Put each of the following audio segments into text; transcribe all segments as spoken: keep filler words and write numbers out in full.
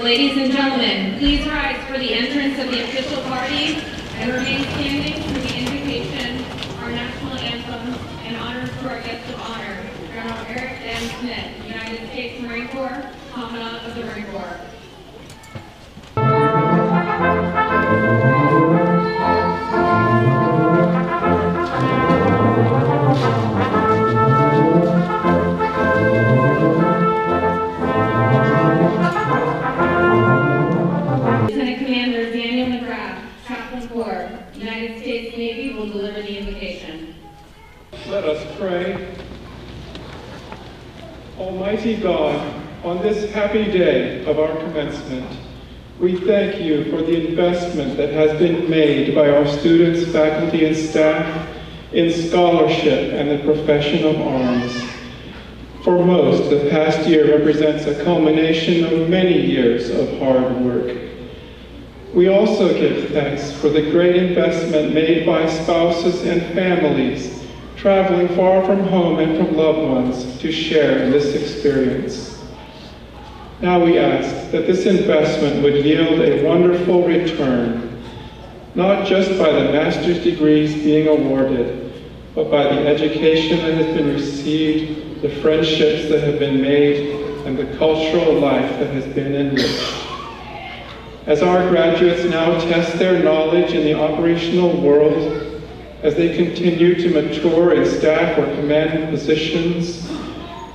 Ladies and gentlemen, please rise for the entrance of the official party and remain standing for the invocation, our national anthem, and honors to our guest of honor, General Eric M. Smith, United States Marine Corps, Commandant of the Marine Corps. Almighty God, on this happy day of our commencement, we thank you for the investment that has been made by our students, faculty, and staff in scholarship and the profession of arms. For most, the past year represents a culmination of many years of hard work. We also give thanks for the great investment made by spouses and families traveling far from home and from loved ones to share in this experience. Now we ask that this investment would yield a wonderful return, not just by the master's degrees being awarded, but by the education that has been received, the friendships that have been made, and the cultural life that has been enriched. As our graduates now test their knowledge in the operational world, as they continue to mature in staff or commanding positions,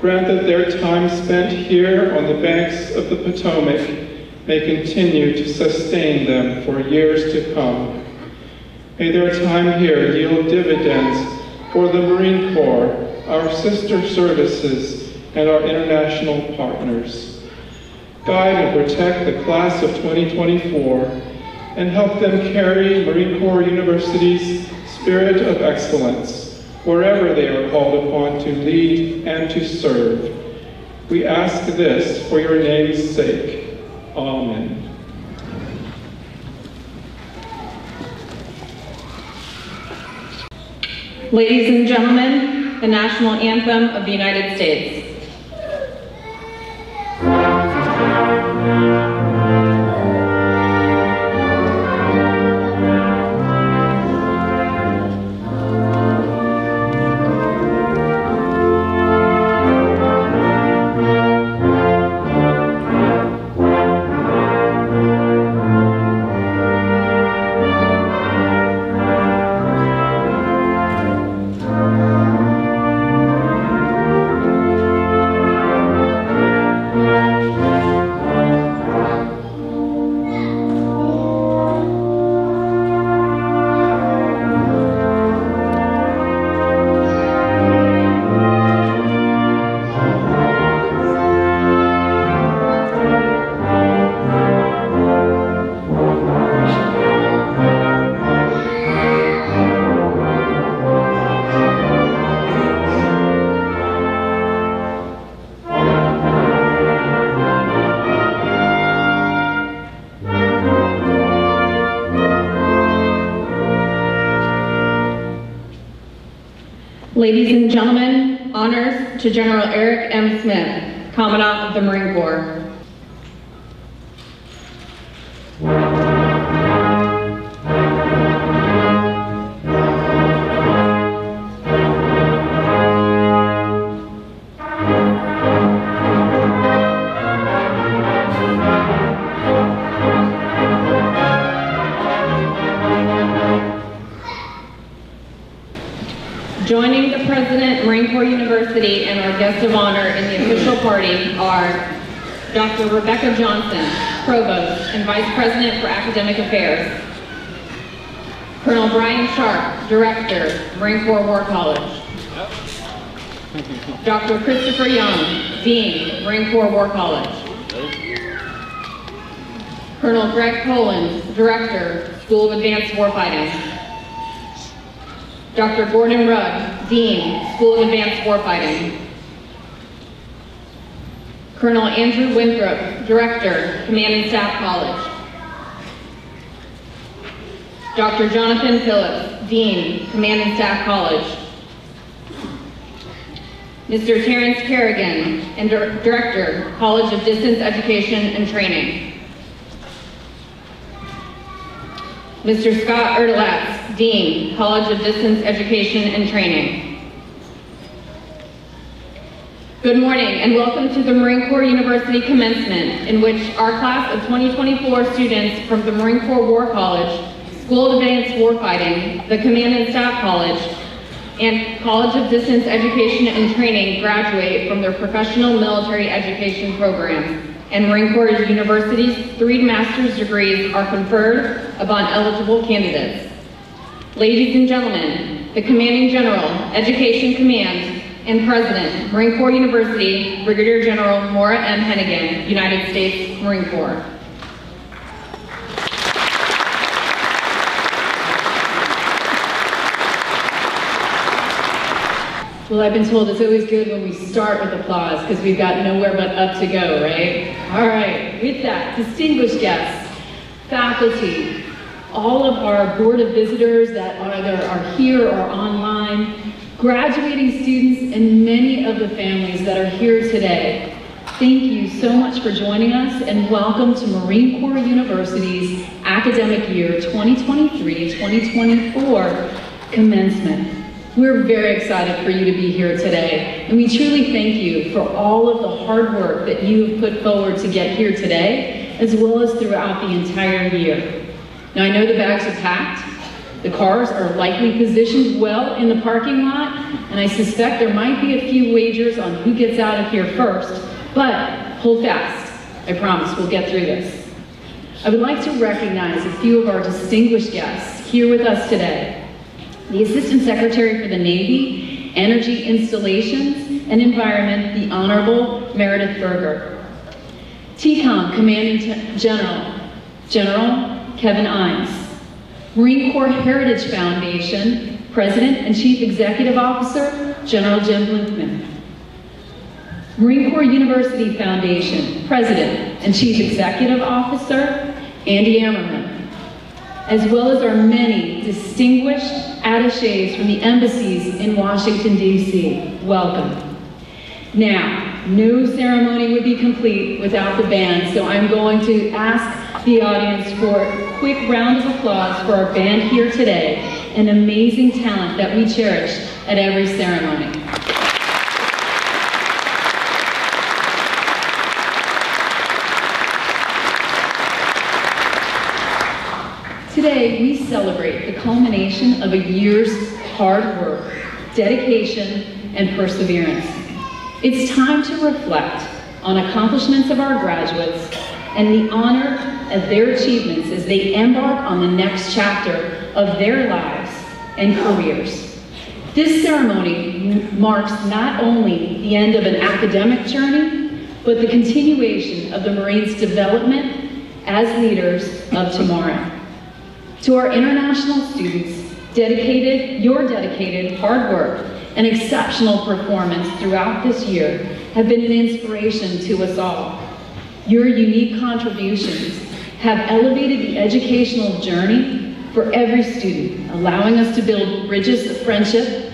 grant that their time spent here on the banks of the Potomac may continue to sustain them for years to come. May their time here yield dividends for the Marine Corps, our sister services, and our international partners. Guide and protect the class of twenty twenty-four and help them carry Marine Corps University's spirit of excellence, wherever they are called upon to lead and to serve. We ask this for your name's sake. Amen. Ladies and gentlemen, the national anthem of the United States. Ladies and gentlemen, honors to General Eric M. Smith, Commandant of the Marine Corps. Joining the President, Marine Corps University, and our guest of honor in the official party are Doctor Rebecca Johnson, Provost and Vice President for Academic Affairs; Colonel Brian Sharp, Director, Marine Corps War College; Doctor Christopher Young, Dean, Marine Corps War College; Colonel Greg Poland, Director, School of Advanced Warfighting; Doctor Gordon Rudd, Dean, School of Advanced Warfighting; Colonel Andrew Winthrop, Director, Command and Staff College; Doctor Jonathan Phillips, Dean, Command and Staff College; Mister Terence Kerrigan, and Director, College of Distance Education and Training. Mister Scott Erdlatz, Dean, College of Distance Education and Training. Good morning and welcome to the Marine Corps University Commencement, in which our class of twenty twenty-four students from the Marine Corps War College, School of Advanced Warfighting, the Command and Staff College, and College of Distance Education and Training graduate from their professional military education programs, and Marine Corps University's three master's degrees are conferred upon eligible candidates. Ladies and gentlemen, the Commanding General, Education Command, and President, Marine Corps University, Brigadier General Maura M. Hennigan, United States Marine Corps. Well, I've been told it's always good when we start with applause because we've got nowhere but up to go, right? All right, with that, distinguished guests, faculty, all of our Board of Visitors that either are here or online, graduating students, and many of the families that are here today, thank you so much for joining us and welcome to Marine Corps University's academic year twenty twenty-three twenty twenty-four commencement. We're very excited for you to be here today, and we truly thank you for all of the hard work that you've put forward to get here today, as well as throughout the entire year. Now, I know the bags are packed, the cars are likely positioned well in the parking lot, and I suspect there might be a few wagers on who gets out of here first, but hold fast. I promise we'll get through this. I would like to recognize a few of our distinguished guests here with us today. The Assistant Secretary for the Navy, Energy Installations and Environment, the Honorable Meredith Berger. T COM Commanding General, General Kevin Ines. Marine Corps Heritage Foundation, President and Chief Executive Officer, General Jim Blinkman. Marine Corps University Foundation, President and Chief Executive Officer, Andy Ammerman, as well as our many distinguished attaches from the embassies in Washington, D C. Welcome. Now, no ceremony would be complete without the band, so I'm going to ask the audience for a quick round of applause for our band here today, an amazing talent that we cherish at every ceremony. Today, we celebrate the culmination of a year's hard work, dedication, and perseverance. It's time to reflect on accomplishments of our graduates and the honor of their achievements as they embark on the next chapter of their lives and careers. This ceremony marks not only the end of an academic journey, but the continuation of the Marines' development as leaders of tomorrow. To our international students, dedicated, your dedicated hard work and exceptional performance throughout this year have been an inspiration to us all. Your unique contributions have elevated the educational journey for every student, allowing us to build bridges of friendship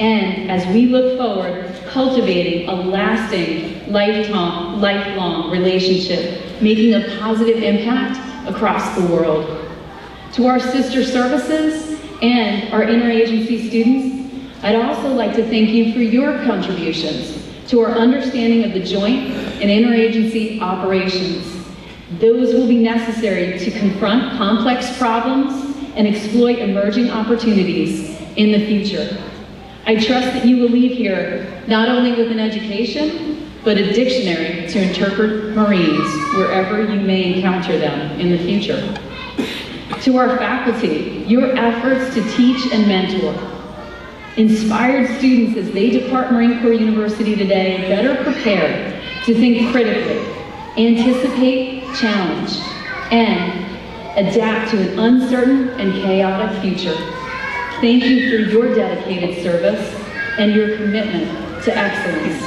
and, as we look forward, cultivating a lasting, lifelong, lifelong relationship, making a positive impact across the world. To our sister services and our interagency students, I'd also like to thank you for your contributions to our understanding of the joint and interagency operations. Those will be necessary to confront complex problems and exploit emerging opportunities in the future. I trust that you will leave here not only with an education, but a dictionary to interpret Marines wherever you may encounter them in the future. To our faculty, your efforts to teach and mentor inspired students as they depart Marine Corps University today better prepared to think critically, anticipate challenge, and adapt to an uncertain and chaotic future. Thank you for your dedicated service and your commitment to excellence.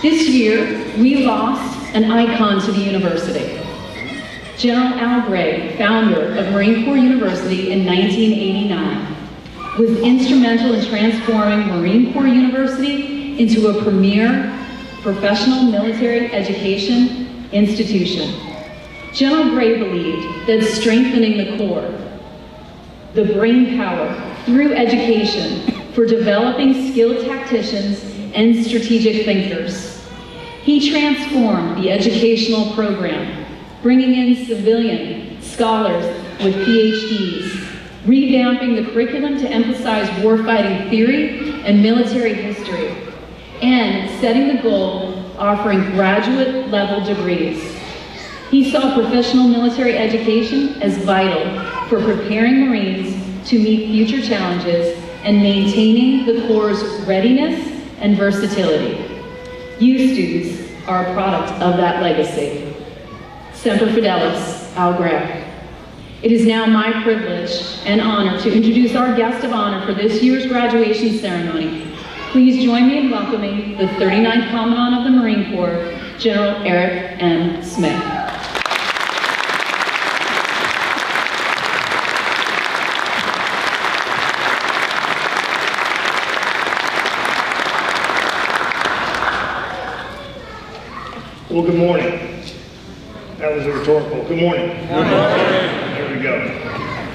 This year, we lost an icon to the university. General Al Gray, founder of Marine Corps University in nineteen eighty-nine, was instrumental in transforming Marine Corps University into a premier professional military education institution. General Gray believed that strengthening the Corps, the brain power through education for developing skilled tacticians and strategic thinkers. He transformed the educational program, bringing in civilian scholars with P H Ds, revamping the curriculum to emphasize warfighting theory and military history, and setting the goal offering graduate level degrees. He saw professional military education as vital for preparing Marines to meet future challenges and maintaining the Corps' readiness and versatility. You students are a product of that legacy. Semper Fidelis, Al Gray. It is now my privilege and honor to introduce our guest of honor for this year's graduation ceremony. Please join me in welcoming the thirty-ninth Commandant of the Marine Corps, General Eric M. Smith. Well, good morning. That was a rhetorical. Good morning. Good morning. There we go.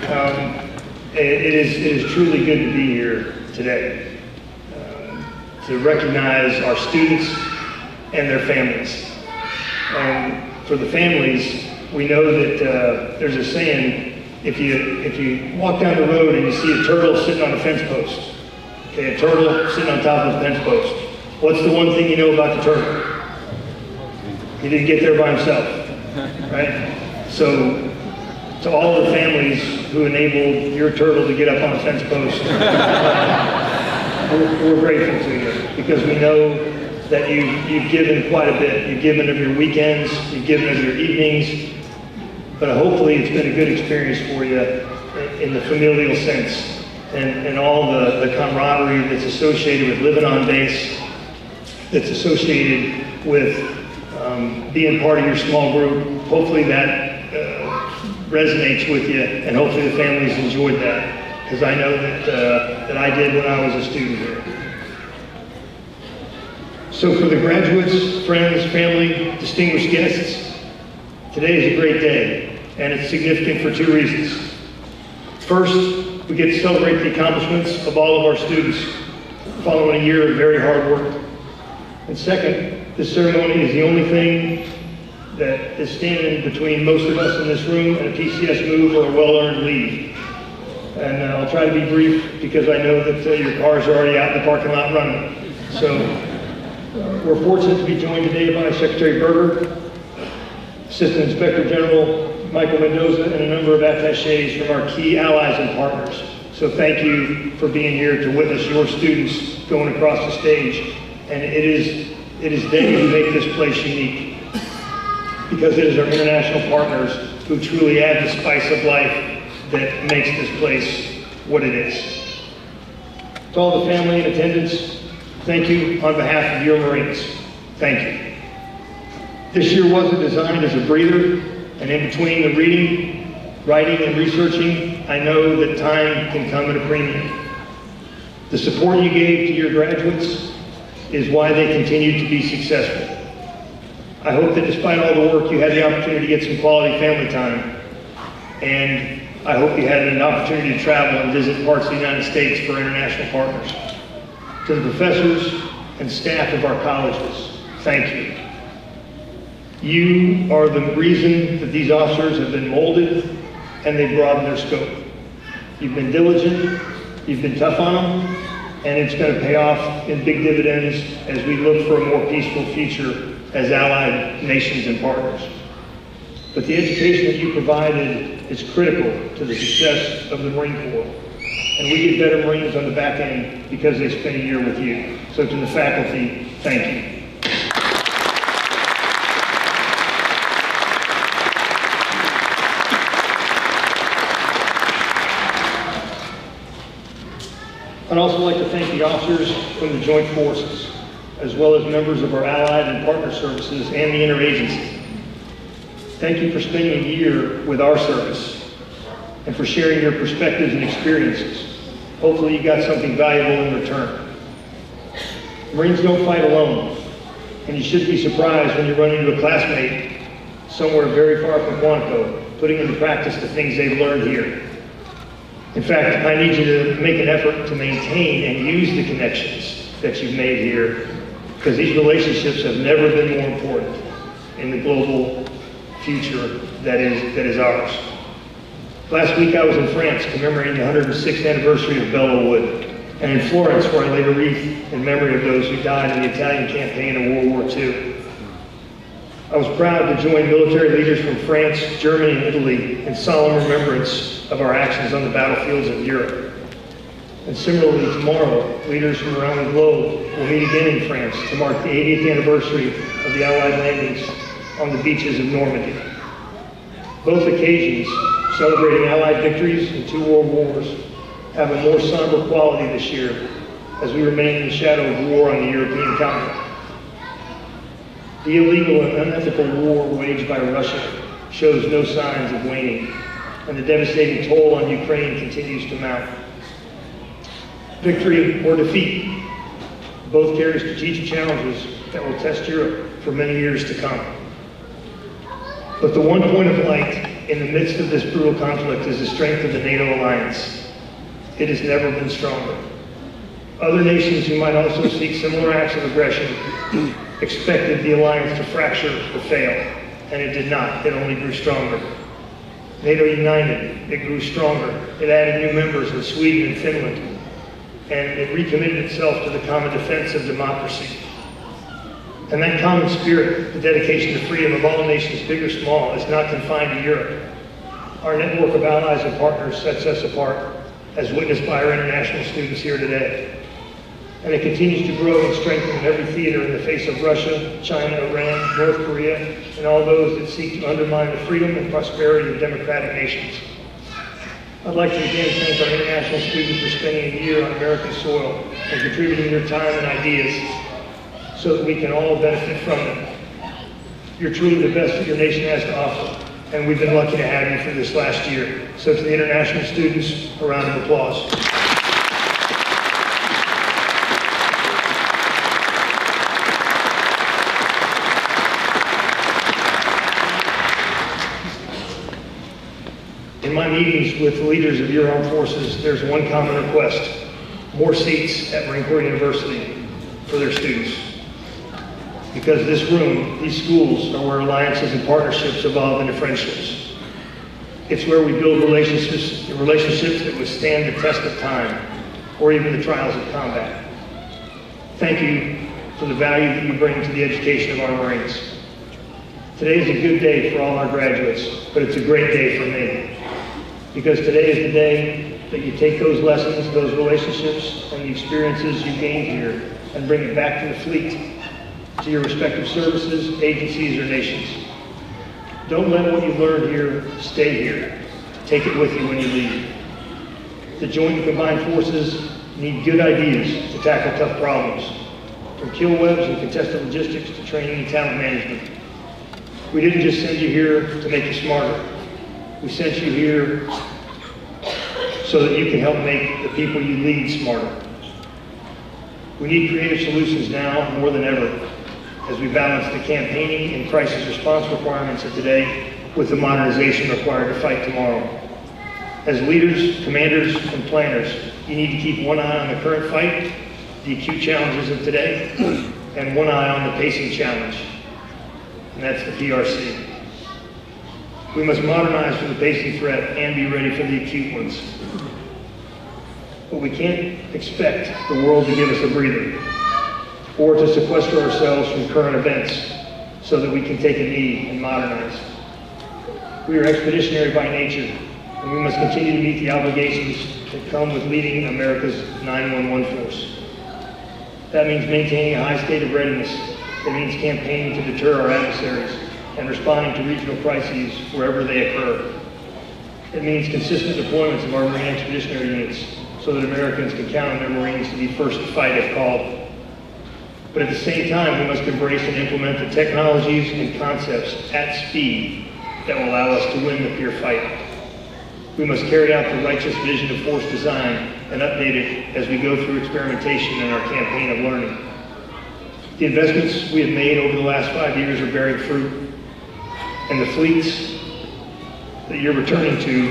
Um, it, it, is, it is truly good to be here today uh, to recognize our students and their families. Um, for the families, we know that uh, there's a saying: if you if you walk down the road and you see a turtle sitting on a fence post, okay, a turtle sitting on top of a fence post, what's the one thing you know about the turtle? He didn't get there by himself, right? So, to all the families who enabled your turtle to get up on a fence post, uh, we're, we're grateful to you, because we know that you, you've given quite a bit. You've given of your weekends, you've given of your evenings, but hopefully it's been a good experience for you in the familial sense and, and all the, the camaraderie that's associated with living on base, that's associated with Um, being part of your small group. Hopefully that uh, resonates with you, and hopefully the families enjoyed that, because I know that, uh, that I did when I was a student here. So for the graduates, friends, family, distinguished guests, today is a great day, and it's significant for two reasons. First, we get to celebrate the accomplishments of all of our students following a year of very hard work. And second, this ceremony is the only thing that is standing between most of us in this room and a P C S move or a well-earned leave. And uh, I'll try to be brief, because I know that uh, your cars are already out in the parking lot running. So uh, we're fortunate to be joined today by Secretary Berger, Assistant Inspector General Michael Mendoza, and a number of attaches from our key allies and partners. So thank you for being here to witness your students going across the stage. And it is It is they who make this place unique, because it is our international partners who truly add the spice of life that makes this place what it is. To all the family in attendance, thank you on behalf of your Marines. Thank you. This year wasn't designed as a breather, and in between the reading, writing, and researching, I know that time can come at a premium. The support you gave to your graduates is why they continue to be successful. I hope that despite all the work, you had the opportunity to get some quality family time. And I hope you had an opportunity to travel and visit parts of the United States for international partners. To the professors and staff of our colleges, thank you. You are the reason that these officers have been molded and they've broadened their scope. You've been diligent, you've been tough on them, and it's going to pay off in big dividends as we look for a more peaceful future as allied nations and partners. But the education that you provided is critical to the success of the Marine Corps. And we get better Marines on the back end because they spend a year with you. So to the faculty, thank you. I'd also like to thank the officers from the Joint Forces, as well as members of our allied and partner services and the interagency. Thank you for spending a year with our service and for sharing your perspectives and experiences. Hopefully you got something valuable in return. Marines don't fight alone, and you should be surprised when you run into a classmate somewhere very far from Quantico, putting into practice the things they've learned here. In fact, I need you to make an effort to maintain and use the connections that you've made here, because these relationships have never been more important in the global future that is, that is ours. Last week I was in France commemorating the one hundred sixth anniversary of Belleau Wood, and in Florence where I laid a wreath in memory of those who died in the Italian campaign of World War Two. I was proud to join military leaders from France, Germany, and Italy in solemn remembrance of our actions on the battlefields of Europe. And similarly, tomorrow, leaders from around the globe will meet again in France to mark the eightieth anniversary of the Allied landings on the beaches of Normandy. Both occasions, celebrating Allied victories in two world wars, have a more somber quality this year as we remain in the shadow of war on the European continent. The illegal and unethical war waged by Russia shows no signs of waning, and the devastating toll on Ukraine continues to mount. Victory or defeat, both carry strategic challenges that will test Europe for many years to come. But the one point of light in the midst of this brutal conflict is the strength of the NATO alliance. It has never been stronger. Other nations who might also seek similar acts of aggression expected the alliance to fracture or fail, and it did not. It only grew stronger. NATO united, it grew stronger. It added new members in Sweden and Finland, and it recommitted itself to the common defense of democracy. And that common spirit, the dedication to freedom of all nations, big or small, is not confined to Europe. Our network of allies and partners sets us apart, as witnessed by our international students here today. And it continues to grow and strengthen in every theater in the face of Russia, China, Iran, North Korea, and all those that seek to undermine the freedom and prosperity of democratic nations. I'd like to again thank our international students for spending a year on American soil and contributing their time and ideas so that we can all benefit from them. You're truly the best that your nation has to offer, and we've been lucky to have you for this last year. So to the international students, a round of applause. In my meetings with the leaders of your armed forces, there's one common request: more seats at Marine Corps University for their students. Because this room, these schools, are where alliances and partnerships evolve into friendships. It's where we build relationships, relationships that withstand the test of time, or even the trials of combat. Thank you for the value that you bring to the education of our Marines. Today is a good day for all our graduates, but it's a great day for me. Because today is the day that you take those lessons, those relationships, and the experiences you gained here and bring it back to the fleet, to your respective services, agencies, or nations. Don't let what you've learned here stay here. Take it with you when you leave. The joint and combined forces need good ideas to tackle tough problems, from kill webs and contested logistics to training and talent management. We didn't just send you here to make you smarter. We sent you here so that you can help make the people you lead smarter. We need creative solutions now more than ever as we balance the campaigning and crisis response requirements of today with the modernization required to fight tomorrow. As leaders, commanders, and planners, you need to keep one eye on the current fight, the acute challenges of today, and one eye on the pacing challenge, and that's the P R C. We must modernize for the pacing threat and be ready for the acute ones. But we can't expect the world to give us a breather or to sequester ourselves from current events so that we can take a knee and modernize. We are expeditionary by nature, and we must continue to meet the obligations that come with leading America's nine one one force. That means maintaining a high state of readiness. It means campaigning to deter our adversaries and responding to regional crises wherever they occur. It means consistent deployments of our Marine expeditionary units so that Americans can count on their Marines to be first to fight if called. But at the same time, we must embrace and implement the technologies and concepts at speed that will allow us to win the peer fight. We must carry out the righteous vision of force design and update it as we go through experimentation in our campaign of learning. The investments we have made over the last five years are bearing fruit, and the fleets that you're returning to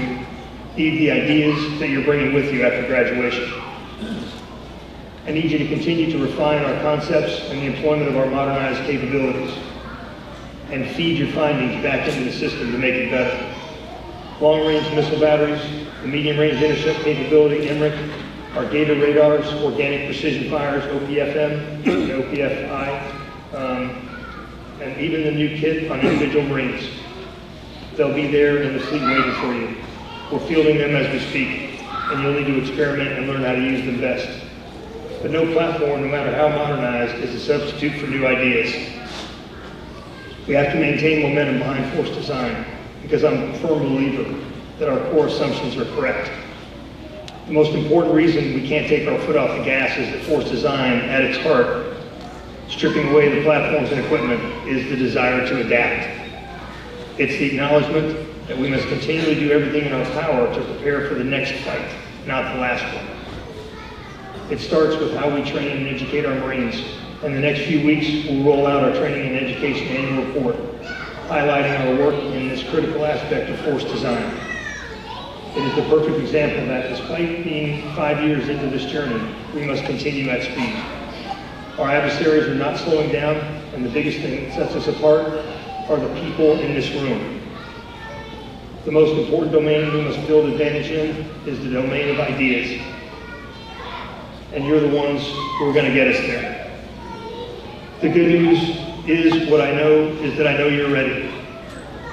need the ideas that you're bringing with you after graduation. I need you to continue to refine our concepts and the employment of our modernized capabilities, and feed your findings back into the system to make it better. Long-range missile batteries, the medium-range intercept capability, EMRIC, our data radars, organic precision fires, O P F M, and O P F I, um, and even the new kit on individual Marines. They'll be there in the fleet waiting for you. We're fielding them as we speak, and you'll need to experiment and learn how to use them best. But no platform, no matter how modernized, is a substitute for new ideas. We have to maintain momentum behind force design, because I'm a firm believer that our core assumptions are correct. The most important reason we can't take our foot off the gas is that force design, at its heart, stripping away the platforms and equipment, is the desire to adapt. It's the acknowledgement that we must continually do everything in our power to prepare for the next fight, not the last one. It starts with how we train and educate our Marines. In the next few weeks, we'll roll out our training and education annual report, highlighting our work in this critical aspect of force design. It is the perfect example that, despite being five years into this journey, we must continue at speed. Our adversaries are not slowing down, and the biggest thing that sets us apart are the people in this room. The most important domain we must build advantage in is the domain of ideas. And you're the ones who are going to get us there. The good news is what I know is that I know you're ready.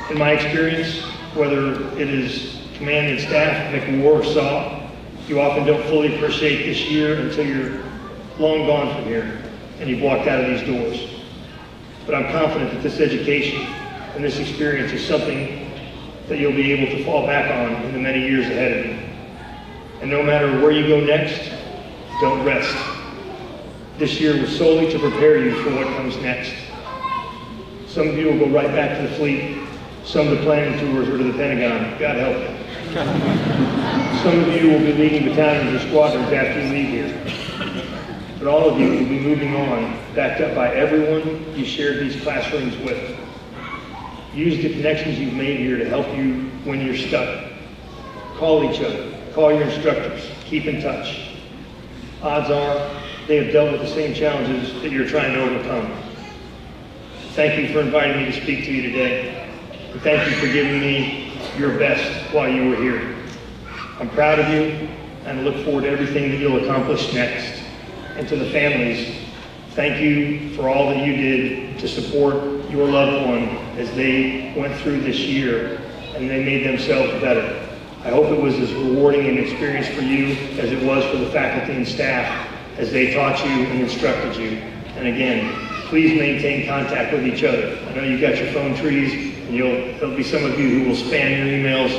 In my experience, whether it is command and staff, McWar or S A W, you often don't fully appreciate this year until you're long gone from here and you've walked out of these doors. But I'm confident that this education and this experience is something that you'll be able to fall back on in the many years ahead of you. And no matter where you go next, don't rest. This year was solely to prepare you for what comes next. Some of you will go right back to the fleet, some to planning tours or to the Pentagon, God help you. Some of you will be leading battalions or squadrons after you leave here. But all of you will be moving on, backed up by everyone you shared these classrooms with. Use the connections you've made here to help you when you're stuck. Call each other. Call your instructors. Keep in touch. Odds are they have dealt with the same challenges that you're trying to overcome. Thank you for inviting me to speak to you today. And thank you for giving me your best while you were here. I'm proud of you and look forward to everything that you'll accomplish next. And to the families, thank you for all that you did to support your loved one as they went through this year and they made themselves better. I hope it was as rewarding an experience for you as it was for the faculty and staff as they taught you and instructed you. And again, please maintain contact with each other. I know you've got your phone trees, and you'll, there'll be some of you who will spam your emails,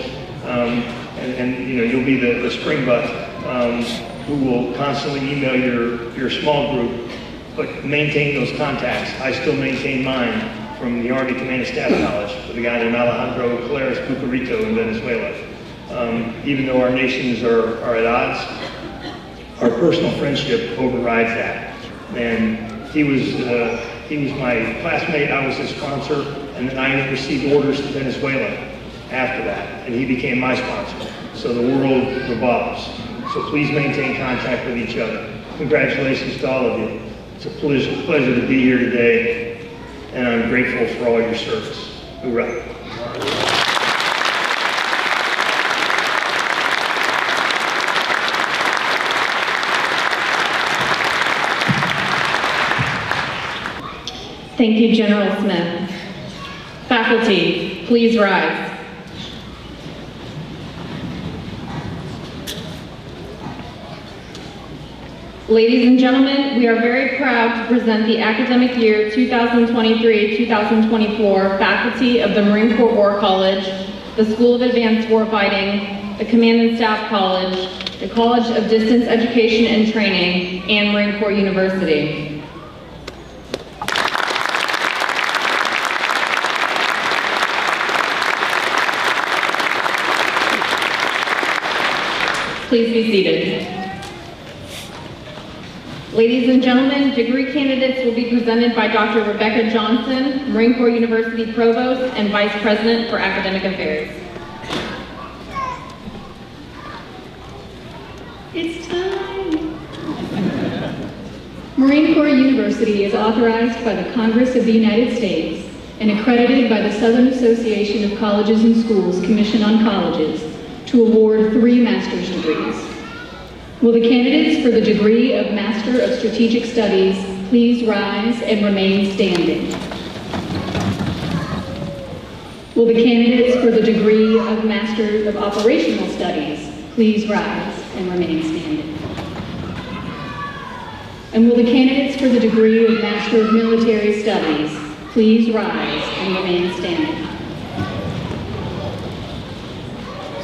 um, and, and you know, you'll be the, the spring butt um, who will constantly email your, your small group, but maintain those contacts. I still maintain mine from the Army Command and Staff College with a guy named Alejandro Clares Pucarito in Venezuela. Um, even though our nations are, are at odds, our personal friendship overrides that. And He was, uh, he was my classmate, I was his sponsor, and then I received orders to Venezuela after that, and he became my sponsor. So the world revolves. So please maintain contact with each other. Congratulations to all of you. It's a pleasure, pleasure to be here today, and I'm grateful for all your service. Hoorah. Thank you, General Smith. Faculty, please rise. Ladies and gentlemen, we are very proud to present the academic year two thousand twenty-three two thousand twenty-four faculty of the Marine Corps War College, the School of Advanced Warfighting, the Command and Staff College, the College of Distance Education and Training, and Marine Corps University. Please be seated. Ladies and gentlemen, degree candidates will be presented by Doctor Rebecca Johnson, Marine Corps University Provost and Vice President for Academic Affairs. It's time. Marine Corps University is authorized by the Congress of the United States and accredited by the Southern Association of Colleges and Schools Commission on Colleges to award three master's degrees. Will the candidates for the degree of Master of Strategic Studies please rise and remain standing? Will the candidates for the degree of Master of Operational Studies please rise and remain standing? And will the candidates for the degree of Master of Military Studies please rise and remain standing?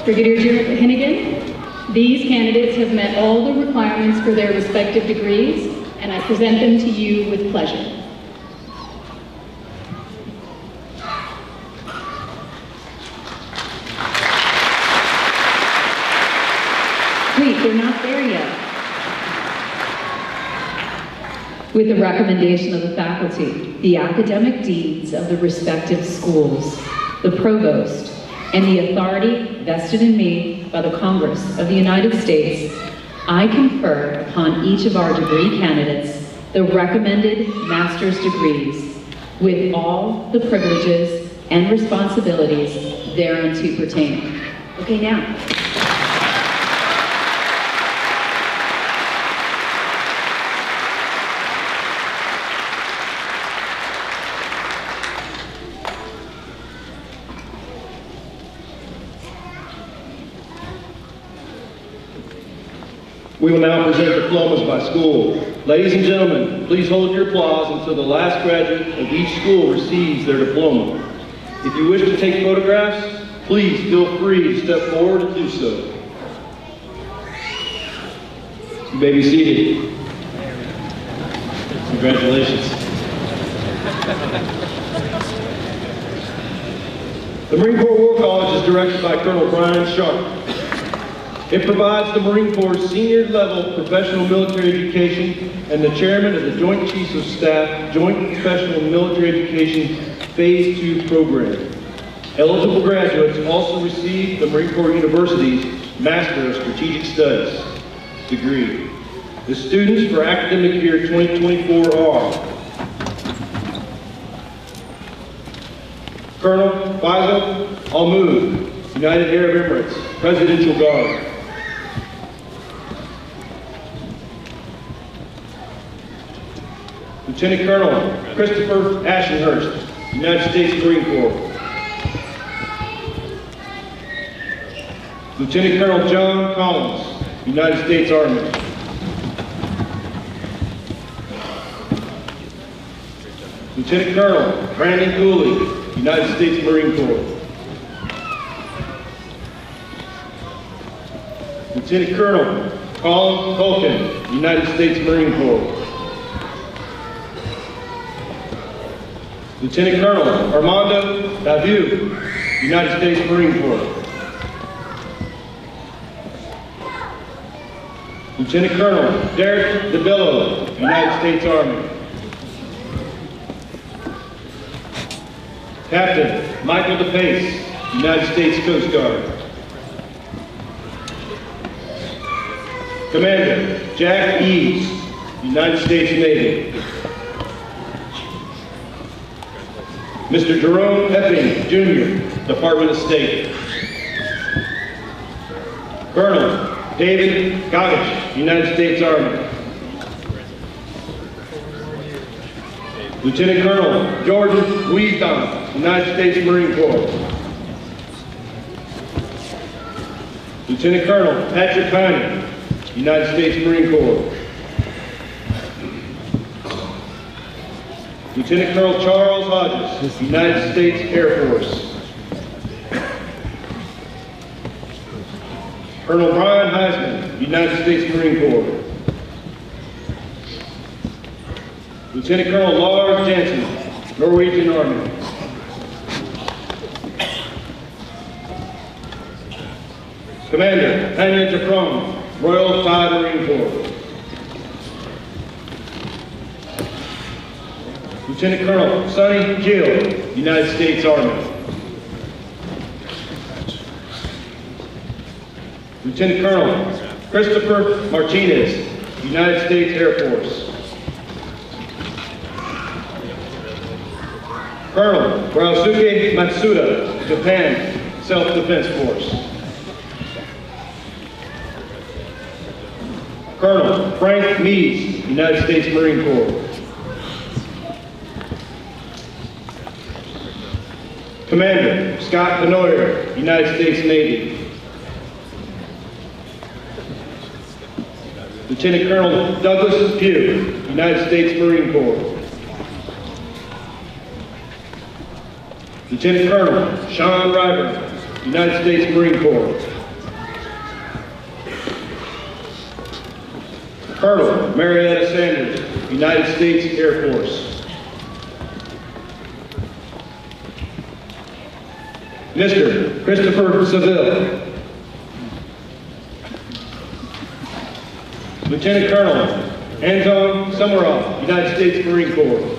Brigadier General Hennigan, these candidates have met all the requirements for their respective degrees, and I present them to you with pleasure. Wait, they're not there yet. With the recommendation of the faculty, the academic deans of the respective schools, the provost, and the authority vested in me by the Congress of the United States, I confer upon each of our degree candidates the recommended master's degrees with all the privileges and responsibilities thereunto pertaining. Okay, now. We will now present diplomas by school. Ladies and gentlemen, please hold your applause until the last graduate of each school receives their diploma. If you wish to take photographs, please feel free to step forward and do so. You may be seated. Congratulations. The Marine Corps War College is directed by Colonel Brian Sharp. It provides the Marine Corps' senior level professional military education and the chairman of the Joint Chiefs of Staff Joint Professional Military Education Phase two program. Eligible graduates also receive the Marine Corps University's Master of Strategic Studies degree. The students for academic year twenty twenty-four are Colonel Faisal Almood, United Arab Emirates, Presidential Guard. Lieutenant Colonel Christopher Ashenhurst, United States Marine Corps. Lieutenant Colonel John Collins, United States Army. Lieutenant Colonel Brandon Cooley, United States Marine Corps. Lieutenant Colonel Colin Culkin, United States Marine Corps. Lieutenant Colonel Armando Daviu, United States Marine Corps. Lieutenant Colonel Derek DeBello, United States Army. Captain Michael DePace, United States Coast Guard. Commander Jack Eads, United States Navy. Mister Jerome Epping, Junior, Department of State. Colonel David Goggins, United States Army. Lieutenant Colonel Jordan Weedon, United States Marine Corps. Lieutenant Colonel Patrick Piney, United States Marine Corps. Lieutenant Colonel Charles Hodges, United States Air Force. Colonel Brian Heisman, United States Marine Corps. Lieutenant Colonel Lars Jansen, Norwegian Army. Commander Tanya Jafron, Royal Thai Marine Corps. Lieutenant Colonel Sonny Gill, United States Army. Lieutenant Colonel Christopher Martinez, United States Air Force. Colonel Ryosuke Matsuda, Japan Self-Defense Force. Colonel Frank Mees, United States Marine Corps. Commander Scott Benoyer, United States Navy. Lieutenant Colonel Douglas Pugh, United States Marine Corps. Lieutenant Colonel Sean Ryber, United States Marine Corps. Colonel Marietta Sanders, United States Air Force. Mister Christopher Seville. Lieutenant Colonel Anton Sumeroff, United States Marine Corps.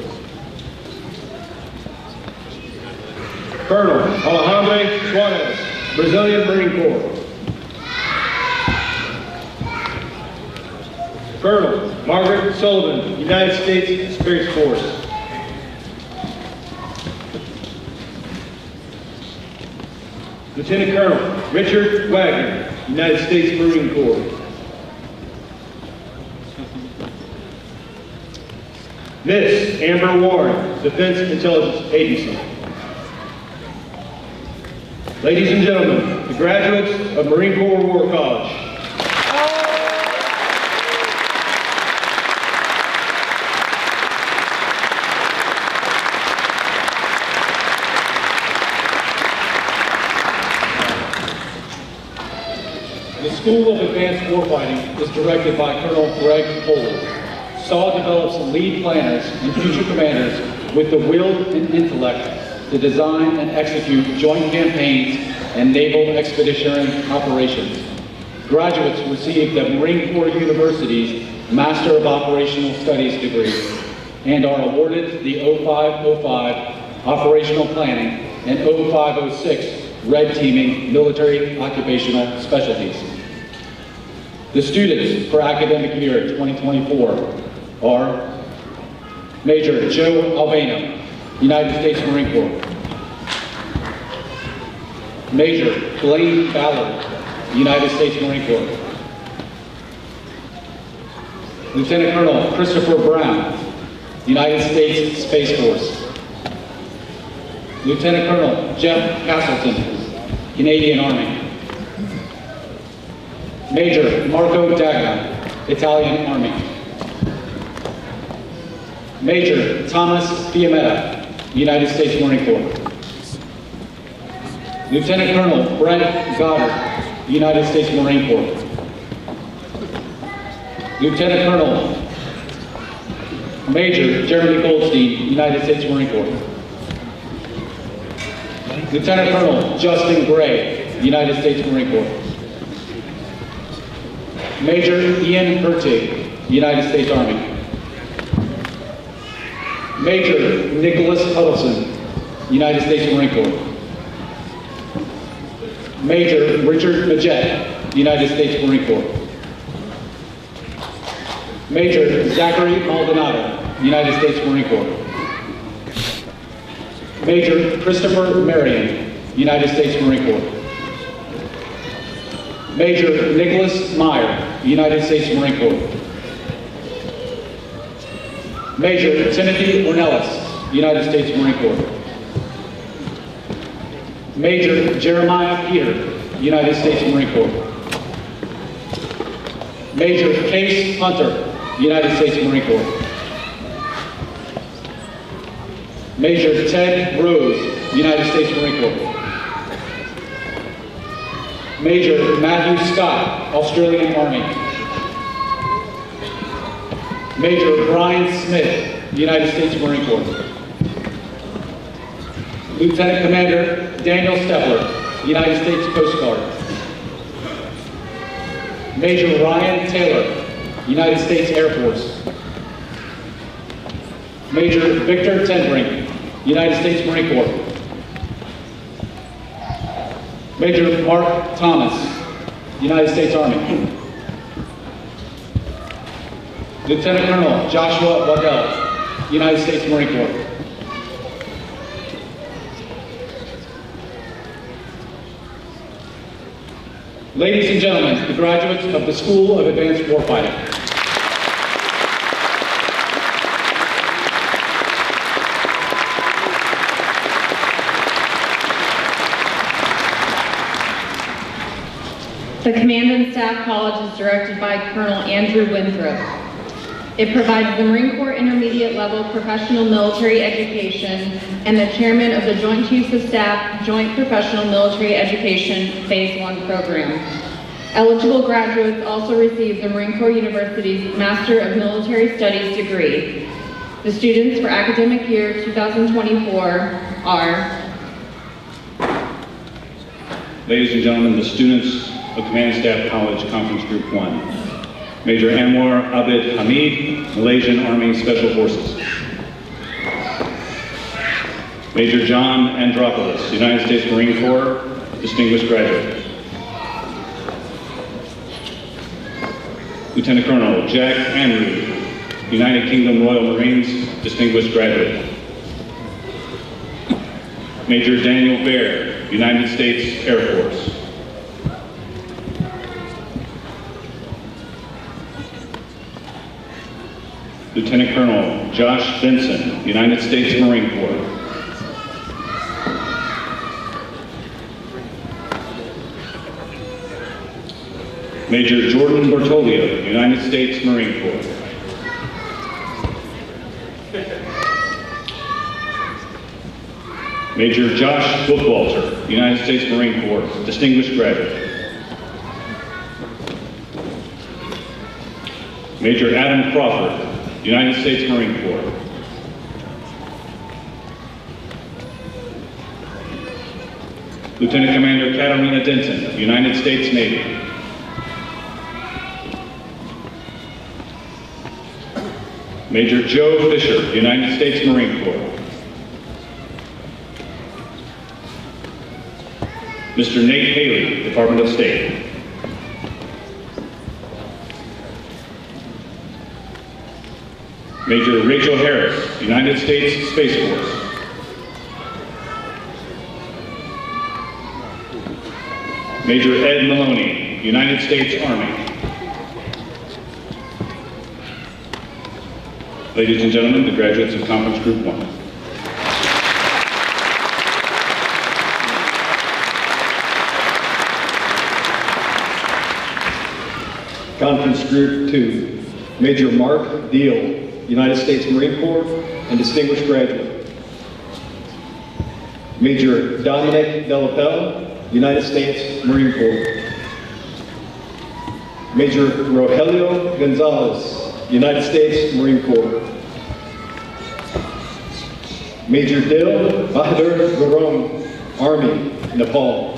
Colonel Alejandro Suarez, Brazilian Marine Corps. Colonel Margaret Sullivan, United States Space Force. Lieutenant Colonel Richard Wagner, United States Marine Corps. Miss Amber Warren, Defense Intelligence Agency. Ladies and gentlemen, the graduates of Marine Corps War College. The School of Advanced Warfighting is directed by Colonel Greg Poland. SAW develops lead planners and future commanders with the will and intellect to design and execute joint campaigns and naval expeditionary operations. Graduates receive the Marine Corps University's Master of Operational Studies degree and are awarded the oh five oh five Operational Planning and oh five oh six Red Teaming Military Occupational Specialties. The students for academic year twenty twenty-four are Major Joe Albano, United States Marine Corps. Major Blaine Ballard, United States Marine Corps. Lieutenant Colonel Christopher Brown, United States Space Force. Lieutenant Colonel Jeff Castleton, Canadian Army. Major Marco Dagna, Italian Army. Major Thomas Fiametta, United States Marine Corps. Lieutenant Colonel Brent Goddard, United States Marine Corps. Lieutenant Colonel Major Jeremy Goldstein, United States Marine Corps. Lieutenant Colonel Justin Gray, United States Marine Corps. Major Ian Hertig, United States Army. Major Nicholas Huddleston, United States Marine Corps. Major Richard Majette, United States Marine Corps. Major Zachary Maldonado, United States Marine Corps. Major Christopher Marion, United States Marine Corps. Major Nicholas Meyer, United States Marine Corps. Major Timothy Ornelas, United States Marine Corps. Major Jeremiah Peter, United States Marine Corps. Major Case Hunter, United States Marine Corps. Major Ted Rose, United States Marine Corps. Major Matthew Scott, Australian Army. Major Brian Smith, United States Marine Corps. Lieutenant Commander Daniel Stepler, United States Coast Guard. Major Ryan Taylor, United States Air Force. Major Victor Tenbrink, United States Marine Corps. Major Mark Thomas, United States Army. Lieutenant Colonel Joshua Waddell, United States Marine Corps. Ladies and gentlemen, the graduates of the School of Advanced Warfighting. The Command and Staff College is directed by Colonel Andrew Winthrop. It provides the Marine Corps Intermediate Level Professional Military Education and the Chairman of the Joint Chiefs of Staff Joint Professional Military Education Phase one program. Eligible graduates also receive the Marine Corps University's Master of Military Studies degree. The students for academic year two thousand twenty-four are... Ladies and gentlemen, the students of Command and Staff College Conference Group one. Major Anwar Abid Hamid, Malaysian Army Special Forces. Major John Andropoulos, United States Marine Corps, Distinguished Graduate. Lieutenant Colonel Jack Andrew, United Kingdom Royal Marines, Distinguished Graduate. Major Daniel Baer, United States Air Force. Lieutenant Colonel Josh Benson, United States Marine Corps. Major Jordan Bertolio, United States Marine Corps. Major Josh Bookwalter, United States Marine Corps, Distinguished Graduate. Major Adam Crawford, United States Marine Corps. Lieutenant Commander Katarina Denton, United States Navy. Major Joe Fisher, United States Marine Corps. Mister Nate Haley, Department of State. Major Rachel Harris, United States Space Force. Major Ed Maloney, United States Army. Ladies and gentlemen, the graduates of Conference Group one. Conference Group two, Major Mark Deal, United States Marine Corps, and Distinguished Graduate. Major Dominic Delapelle, United States Marine Corps. Major Rogelio Gonzalez, United States Marine Corps. Major Dil Bahadur Garong, Army, Nepal.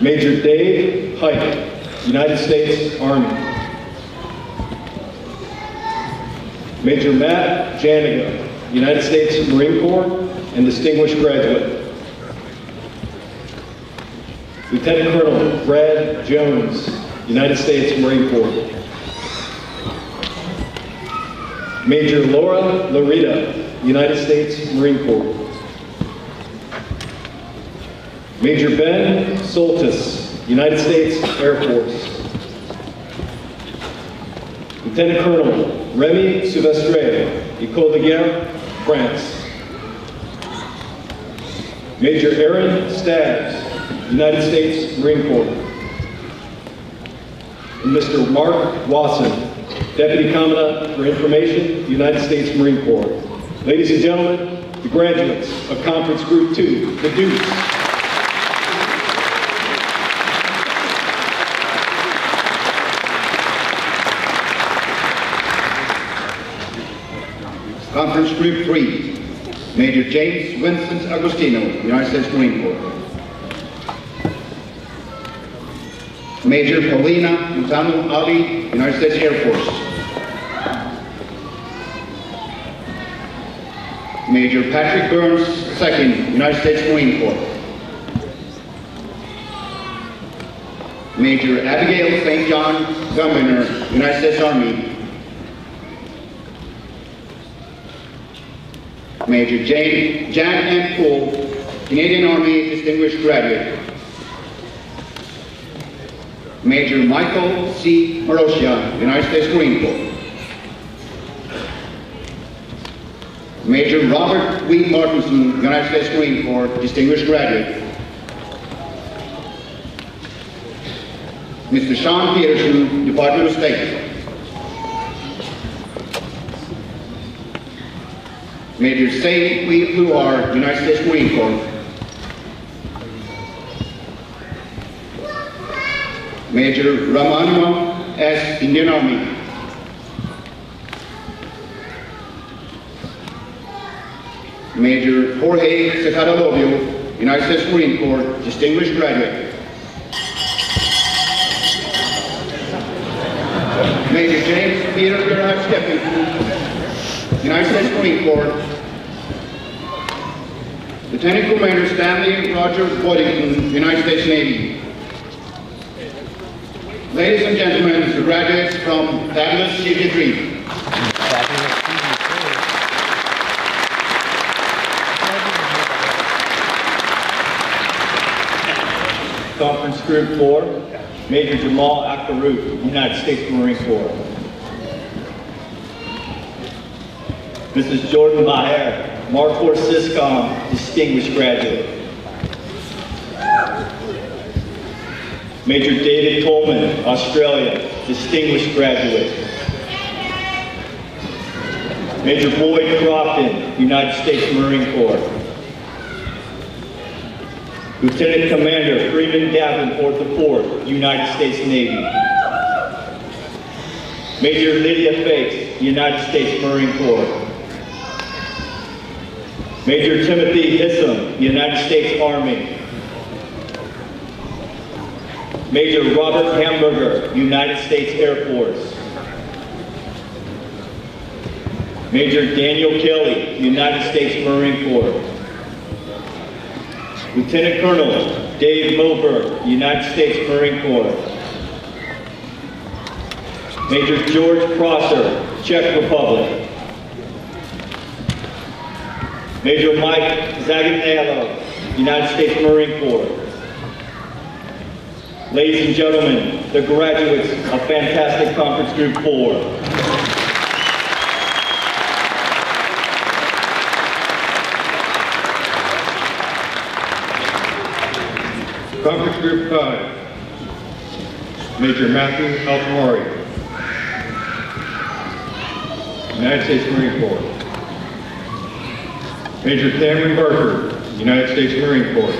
Major Dave Hite, United States Army. Major Matt Janiga, United States Marine Corps, and Distinguished Graduate. Lieutenant Colonel Brad Jones, United States Marine Corps. Major Laura Larita, United States Marine Corps. Major Ben Soltis, United States Air Force. Lieutenant Colonel Remy Souvestre, Ecole de Guerre, France. Major Aaron Stabs, United States Marine Corps. And Mister Mark Wasson, Deputy Commandant for Information, United States Marine Corps. Ladies and gentlemen, the graduates of Conference Group two, the Dukes. Conference Group three, Major James Vincent Agostino, United States Marine Corps. Major Paulina Mutano Ali, United States Air Force. Major Patrick Burns, second, United States Marine Corps. Major Abigail Saint John Governor, United States Army. Major Jane, Jan M. Poole, Canadian Army Distinguished Graduate. Major Michael C. Morosia, United States Marine Corps. Major Robert W. Martinson, United States Marine Corps, Distinguished Graduate. Mister Sean Peterson, Department of State. Major Say We Pluar, United States Marine Corps. Major Ramanuma S. Indian Army. Major Jorge Secadolovio, United States Marine Corps, Distinguished Graduate. Major James Peter Gerhard Stephen, United States Marine Corps. Lieutenant Commander Stanley Roger Boddington, United States Navy. Ladies and gentlemen, the graduates from Fabulous C G three. Conference Group four, Major Jamal Akarut, United States Marine Corps. Missus Jordan Maher, Marcorps SysCom, Distinguished Graduate. Major David Coleman, Australia, Distinguished Graduate. Major Boyd Crofton, United States Marine Corps. Lieutenant Commander Freeman Davenport the fourth, United States Navy. Major Lydia Fakes, United States Marine Corps. Major Timothy Hissam, United States Army. Major Robert Hamburger, United States Air Force. Major Daniel Kelly, United States Marine Corps. Lieutenant Colonel Dave Moberg, United States Marine Corps. Major George Prosser, Czech Republic. Major Mike Zaganello, United States Marine Corps. Ladies and gentlemen, the graduates of Fantastic Conference Group four. Conference Group five, Major Matthew Altamari, United States Marine Corps. Major Cameron Barker, United States Marine Corps.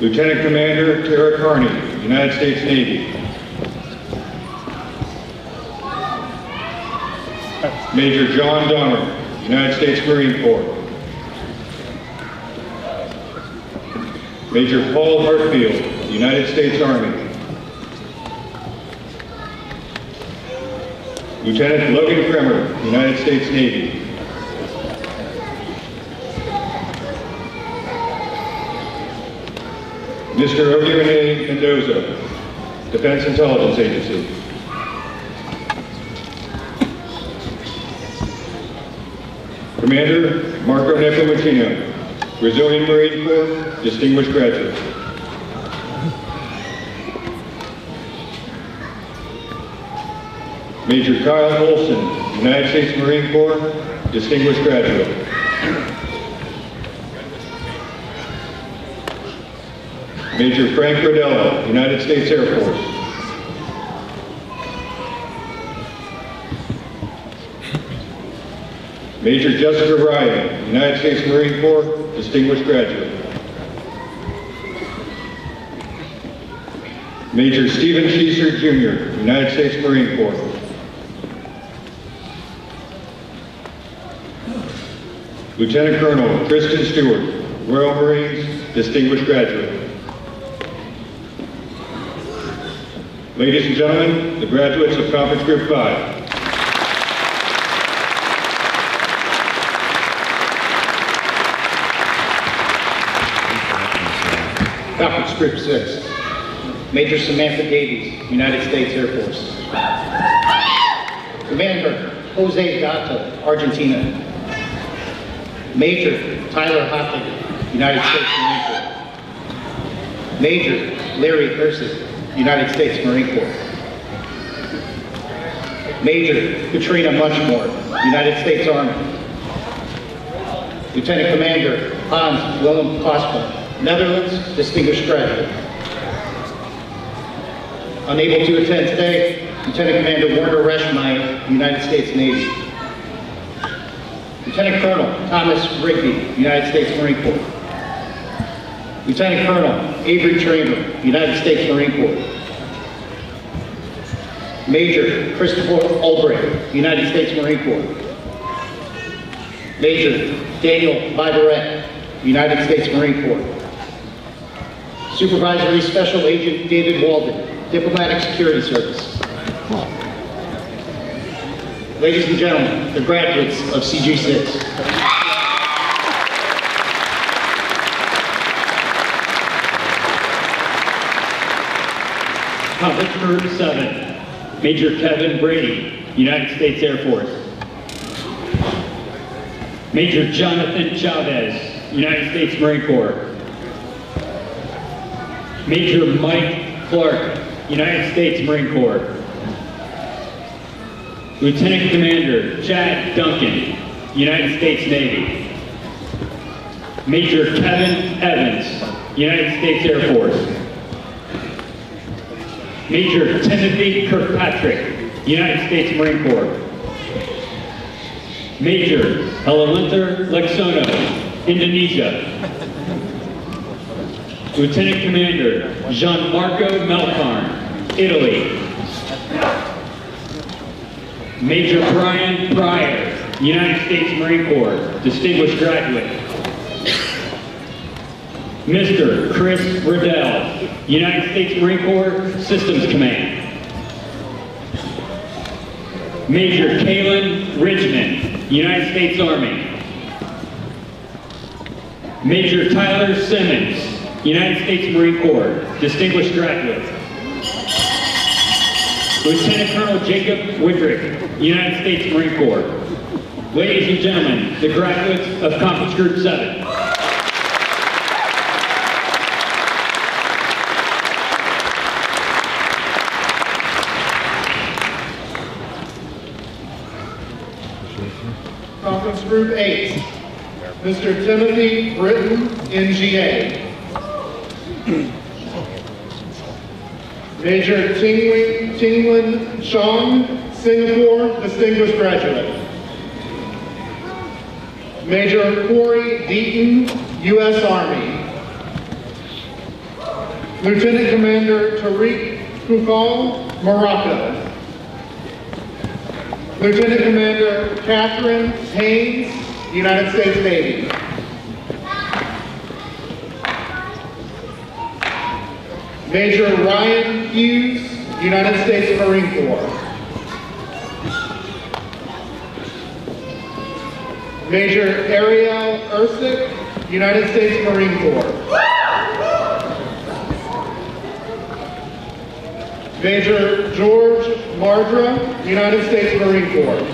Lieutenant Commander Tara Carney, United States Navy. Major John Donner, United States Marine Corps. Major Paul Hartfield, United States Army. Lieutenant Logan Kremer, United States Navy. Mister Andrew Mendoza, Defense Intelligence Agency. Commander Marco Nepomuceno, Brazilian Marine Corps, Distinguished Graduate. Major Kyle Olson, United States Marine Corps, Distinguished Graduate. Major Frank Rodello, United States Air Force. Major Jessica Ryan, United States Marine Corps, Distinguished Graduate. Major Stephen Cheeser, Junior, United States Marine Corps. Lieutenant Colonel Kristen Stewart, Royal Marines, Distinguished Graduate. Ladies and gentlemen, the graduates of Conference Group five. Conference Group six, Major Samantha Davies, United States Air Force. Commander, Jose Gato, Argentina. Major, Tyler Hockley, United States Marine Corps. Major, Larry Thurston, United States Marine Corps. Major, Katrina Munchmore, United States Army. Lieutenant Commander, Hans Willem Kospel, Netherlands Distinguished Graduate. Unable to attend today, Lieutenant Commander Werner Reschmeyer, United States Navy. Lieutenant Colonel Thomas Rigby, United States Marine Corps. Lieutenant Colonel Avery Traynor, United States Marine Corps. Major Christopher Albright, United States Marine Corps. Major Daniel Vibarette, United States Marine Corps. Supervisory Special Agent David Walden, Diplomatic Security Service. Ladies and gentlemen, the graduates of C G six. Conference Group seven, Major Kevin Brady, United States Air Force. Major Jonathan Chavez, United States Marine Corps. Major Mike Clark, United States Marine Corps. Lieutenant Commander Chad Duncan, United States Navy. Major Kevin Evans, United States Air Force. Major Timothy Kirkpatrick, United States Marine Corps. Major Alewinter Lexono, Indonesia. Lieutenant Commander Gianmarco Melkarn, Italy. Major Brian Pryor, United States Marine Corps, Distinguished Graduate. Mister Chris Riddell, United States Marine Corps Systems Command. Major Kalen Richmond, United States Army. Major Tyler Simmons, United States Marine Corps, Distinguished Graduate. Lieutenant Colonel Jacob Wickrick, United States Marine Corps. Ladies and gentlemen, the graduates of Conference Group seven. Group eight, Mister Timothy Britton, N G A. Major Tingwin, Tingwin Chong, Singapore, Distinguished Graduate. Major Corey Deaton, U S Army. Lieutenant Commander Tariq Koukal, Morocco. Lieutenant Commander Catherine Haynes, United States Navy. Major Ryan Hughes, United States Marine Corps. Major Ariel Ersic, United States Marine Corps. Major George Mardra, United States Marine Corps.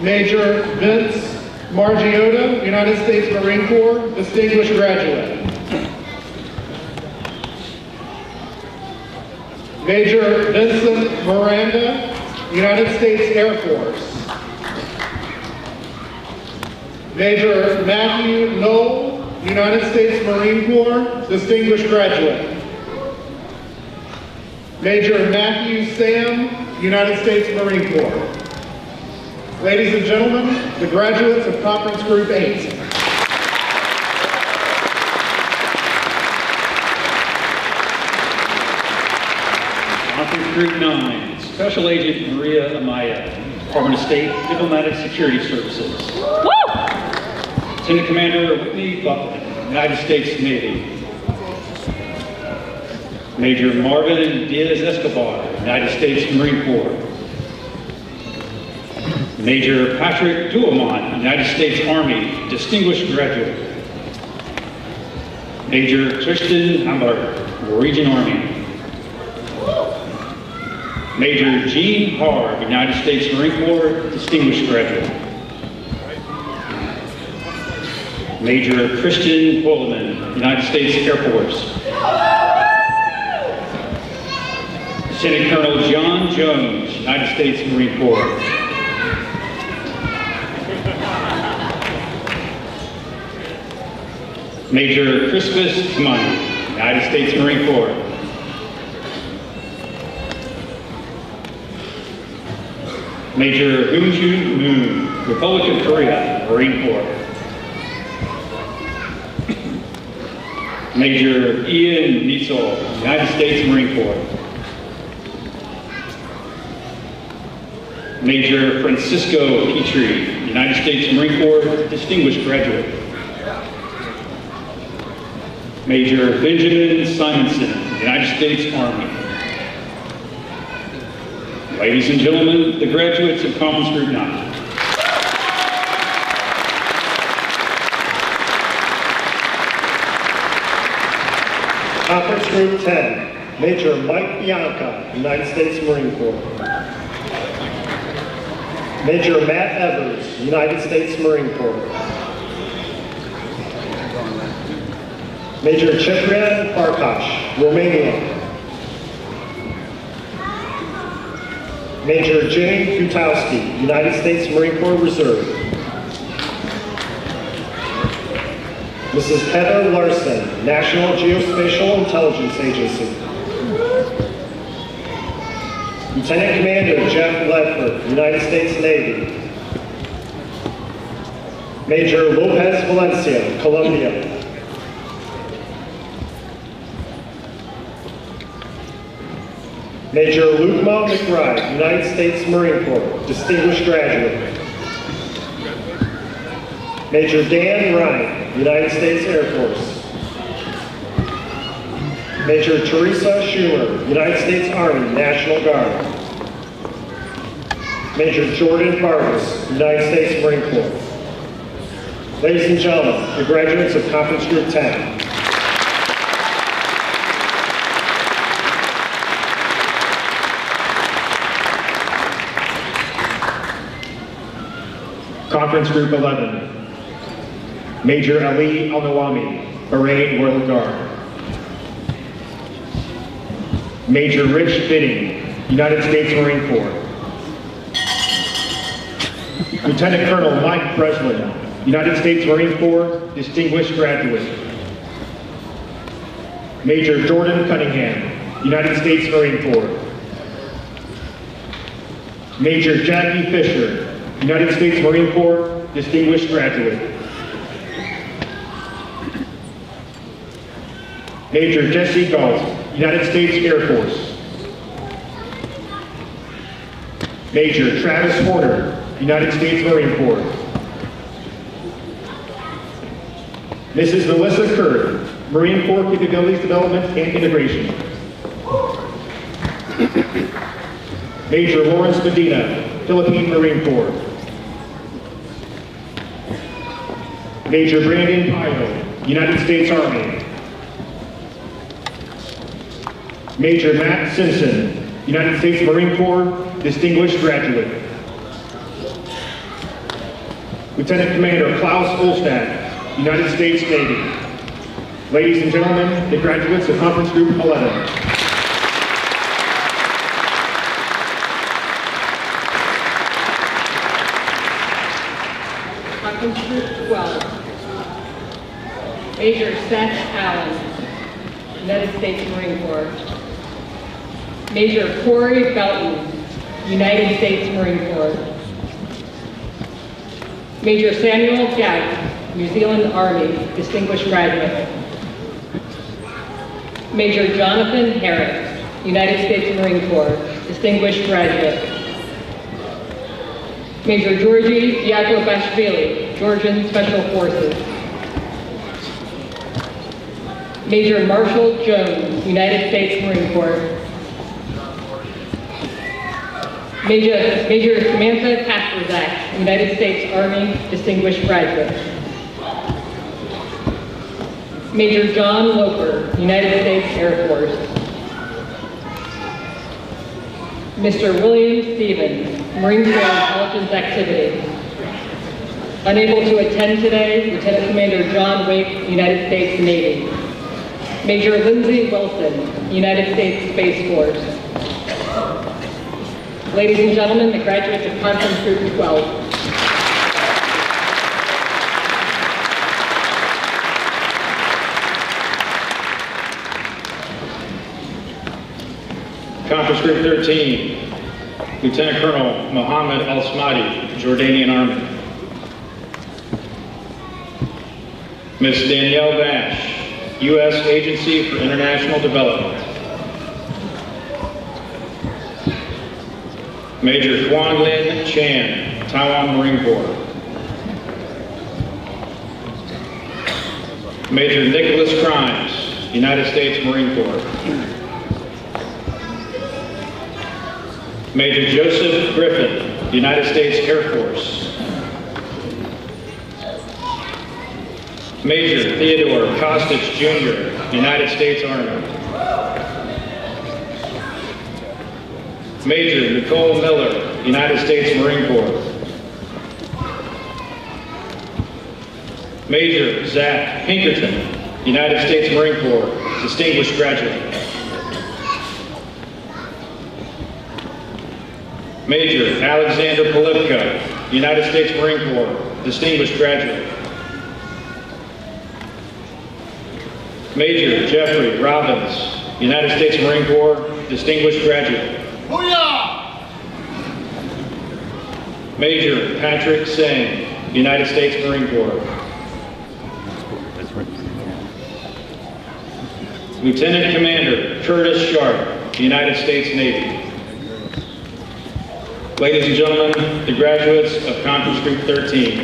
Major Vince Margiotta, United States Marine Corps, Distinguished Graduate. Major Vincent Miranda, United States Air Force. Major Matthew Knoll, United States Marine Corps, Distinguished Graduate. Major Matthew Sam, United States Marine Corps. Ladies and gentlemen, the graduates of Conference Group eight. Conference Group nine, Special Agent Maria Amaya, Department of State, Diplomatic Security Services. Woo! Lieutenant Commander Whitney Buckley, United States Navy. Major Marvin Diaz Escobar, United States Marine Corps. Major Patrick Douaumont, United States Army, Distinguished Graduate. Major Tristan Amberg, Norwegian Army. Major Gene Harb, United States Marine Corps, Distinguished Graduate. Major Christian Coleman, United States Air Force. Lieutenant Colonel John Jones, United States Marine Corps. Major Christmas Tmani, United States Marine Corps. Major Hoon Joon Moon, Republic of Korea, Marine Corps. Major Ian Niesel, United States Marine Corps. Major Francisco Petrie, United States Marine Corps, Distinguished Graduate. Major Benjamin Simonson, United States Army. Ladies and gentlemen, the graduates of Commons Group nine. Conference Group ten, Major Mike Bianca, United States Marine Corps. Major Matt Evers, United States Marine Corps. Major Ciprian Farkas, Romania. Major Jenny Gutowski, United States Marine Corps Reserve. Missus Heather Larson, National Geospatial Intelligence Agency. Lieutenant Commander Jeff Ledford, United States Navy. Major Lopez Valencia, Colombia. Major Lukemon McBride, United States Marine Corps, Distinguished Graduate. Major Dan Ryan, United States Air Force. Major Teresa Schumer, United States Army, National Guard. Major Jordan Vargas, United States Marine Corps. Ladies and gentlemen, the graduates of Conference Group ten. Conference Group eleven, Major Ali Al-Nawami, Bahrain Royal Guard. Major Rich Bidding, United States Marine Corps. Lieutenant Colonel Mike Breslin, United States Marine Corps, Distinguished Graduate. Major Jordan Cunningham, United States Marine Corps. Major Jackie Fisher, United States Marine Corps, Distinguished Graduate. Major Jesse Galt, United States Air Force. Major Travis Porter, United States Marine Corps. Missus Melissa Kerr, Marine Corps Capabilities Development and Integration. Major Lawrence Medina, Philippine Marine Corps. Major Brandon Pyle, United States Army. Major Matt Simpson, United States Marine Corps, Distinguished Graduate. Lieutenant Commander Klaus Olstad, United States Navy. Ladies and gentlemen, the graduates of Conference Group eleven. Major Seth Allen, United States Marine Corps. Major Corey Belton, United States Marine Corps. Major Samuel Gack, New Zealand Army, Distinguished Graduate. Major Jonathan Harris, United States Marine Corps, Distinguished Graduate. Major Georgi Yakovashvili, Georgian Special Forces. Major Marshall Jones, United States Marine Corps. Major, Major Samantha Kasperzak, United States Army Distinguished Graduate. Major John Loper, United States Air Force. Mister William Stevens, Marine Corps Intelligence Activity. Unable to attend today, Lieutenant Commander John Wake, United States Navy. Major Lindsey Wilson, United States Space Force. Ladies and gentlemen, the graduates of Conference Group twelve. Conference Group thirteen, Lieutenant Colonel Mohammed Al Smadi, Jordanian Army. Miz Danielle Bash, U S Agency for International Development. Major Quan Lin Chan, Taiwan Marine Corps. Major Nicholas Crimes, United States Marine Corps. Major Joseph Griffin, United States Air Force. Major Theodore Kostich Junior, United States Army. Major Nicole Miller, United States Marine Corps. Major Zach Pinkerton, United States Marine Corps, Distinguished Graduate. Major Alexander Polipka, United States Marine Corps, Distinguished Graduate. Major Jeffrey Robbins, United States Marine Corps, Distinguished Graduate. Major Patrick Singh, United States Marine Corps. Lieutenant Commander Curtis Sharp, United States Navy. Ladies and gentlemen, the graduates of Conference Group thirteen.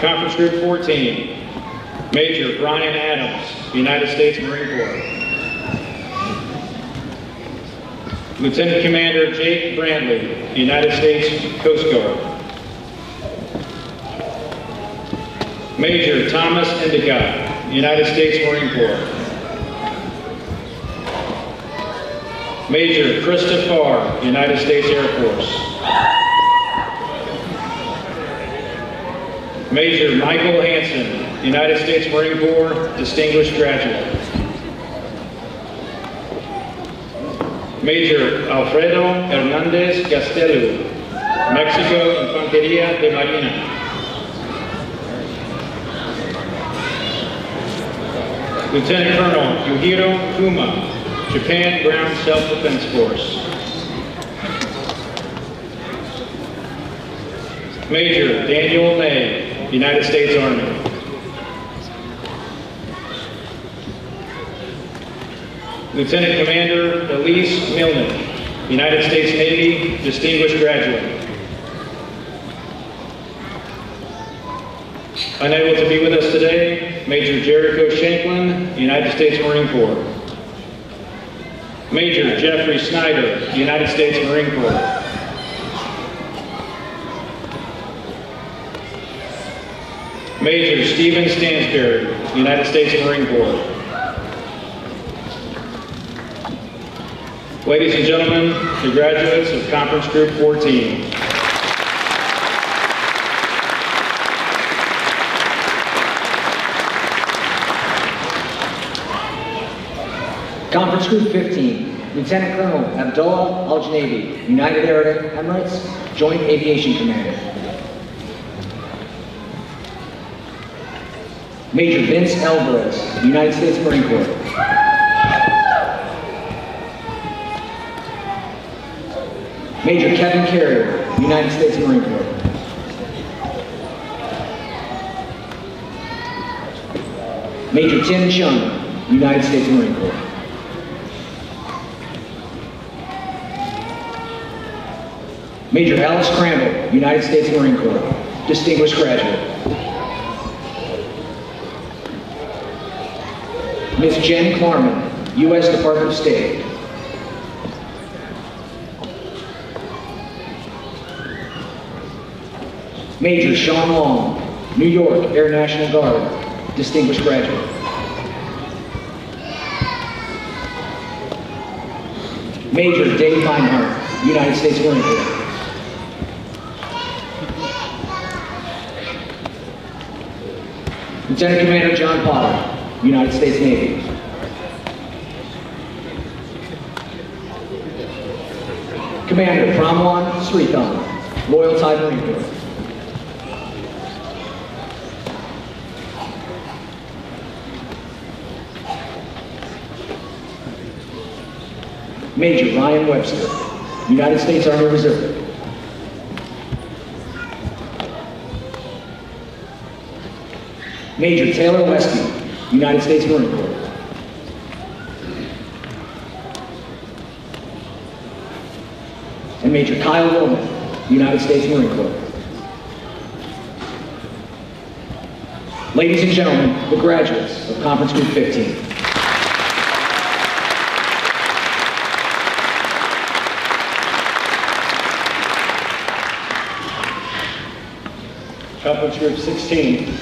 Conference Group fourteen, Major Brian Adams, United States Marine Corps. Lieutenant Commander Jake Brantley, United States Coast Guard. Major Thomas Endicott, United States Marine Corps. Major Krista Farr, United States Air Force. Major Michael Hansen, United States Marine Corps, Distinguished Graduate. Major Alfredo Hernandez Castelo, Mexico Infanteria de Marina. Lieutenant Colonel Yujiro Kuma, Japan Ground Self-Defense Force. Major Daniel May, United States Army. Lieutenant Commander Elise Milnick, United States Navy, Distinguished Graduate. Unable to be with us today, Major Jericho Shanklin, United States Marine Corps. Major Jeffrey Snyder, United States Marine Corps. Major Stephen Stansberry, United States Marine Corps. Ladies and gentlemen, the graduates of Conference Group fourteen. Conference Group fifteen, Lieutenant Colonel Abdullah Al-Janabi, United Arab Emirates, Joint Aviation Commander. Major Vince Alvarez, United States Marine Corps. Major Kevin Carrier, United States Marine Corps. Major Tim Chung, United States Marine Corps. Major Alice Crandall, United States Marine Corps, Distinguished Graduate. Miz Jen Klarman, U S Department of State. Major Sean Long, New York Air National Guard, Distinguished Graduate. Major Dave Feinhardt, United States Marine Corps. Lieutenant Commander John Potter, United States Navy. Commander Pramwan Srikant, Loyal Thai Marine Corps. Major Ryan Webster, United States Army Reserve. Major Taylor Weston, United States Marine Corps. And Major Kyle Wilman, United States Marine Corps. Ladies and gentlemen, the graduates of Conference Group fifteen. Conference Group sixteen,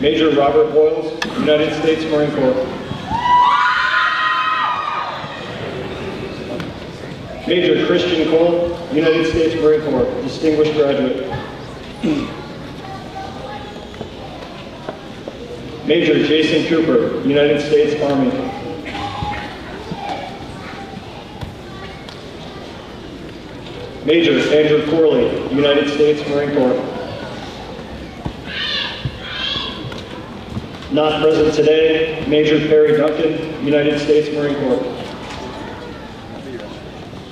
Major Robert Boyles, United States Marine Corps. Major Christian Cole, United States Marine Corps, Distinguished Graduate. Major Jason Cooper, United States Army. Major Andrew Corley, United States Marine Corps. Not present today, Major Perry Duncan, United States Marine Corps.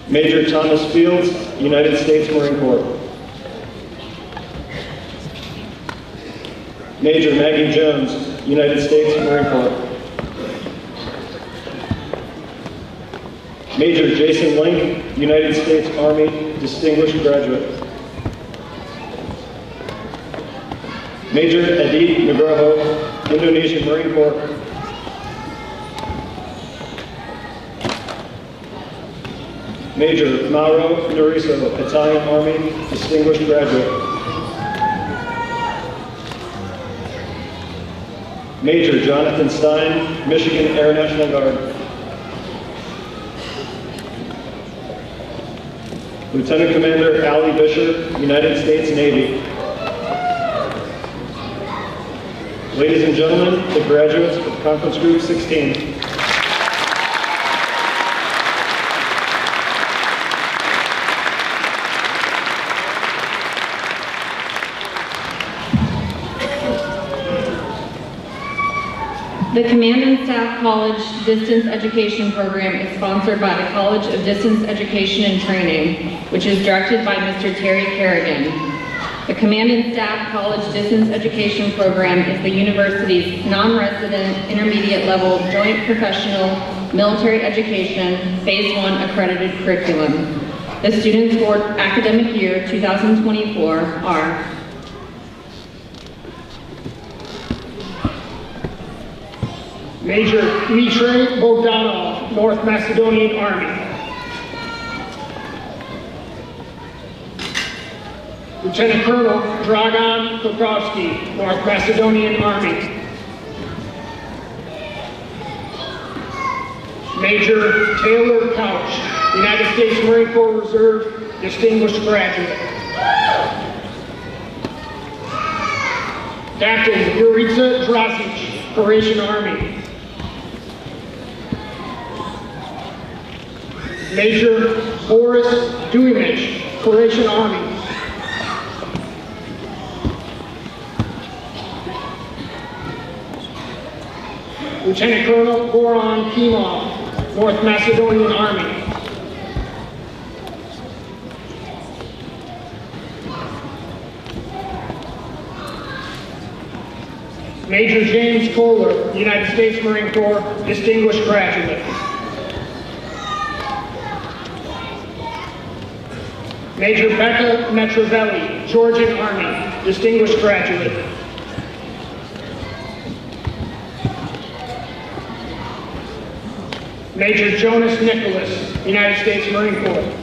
Major Thomas Fields, United States Marine Corps. Major Maggie Jones, United States Marine Corps. Major Jason Link, United States Army, Distinguished Graduate. Major Adit Nugroho, Indonesian Marine Corps. Major Mauro Noriso, Italian Army, Distinguished Graduate. Major Jonathan Stein, Michigan Air National Guard. Lieutenant Commander Ali Bishop, United States Navy. Ladies and gentlemen, the graduates of Conference Group sixteen. The Command and Staff College Distance Education Program is sponsored by the College of Distance Education and Training, which is directed by Mister Terry Kerrigan. The Command and Staff College Distance Education Program is the university's non-resident, intermediate-level, joint professional, military education, Phase one accredited curriculum. The students for academic year two thousand twenty-four are Major Dmitry Bogdanov, North Macedonian Army. Lieutenant Colonel Dragan Kokrovsky, North Macedonian Army. Major Taylor Couch, United States Marine Corps Reserve, Distinguished Graduate. Captain Yurica Drasic, Croatian Army. Major Boris Duimich, Croatian Army. Lieutenant Colonel Goran Kimov, North Macedonian Army. Major James Kohler, United States Marine Corps, Distinguished Graduate. Major Becca Metrovelli, Georgian Army, Distinguished Graduate. Major Jonas Nicholas, United States Marine Corps.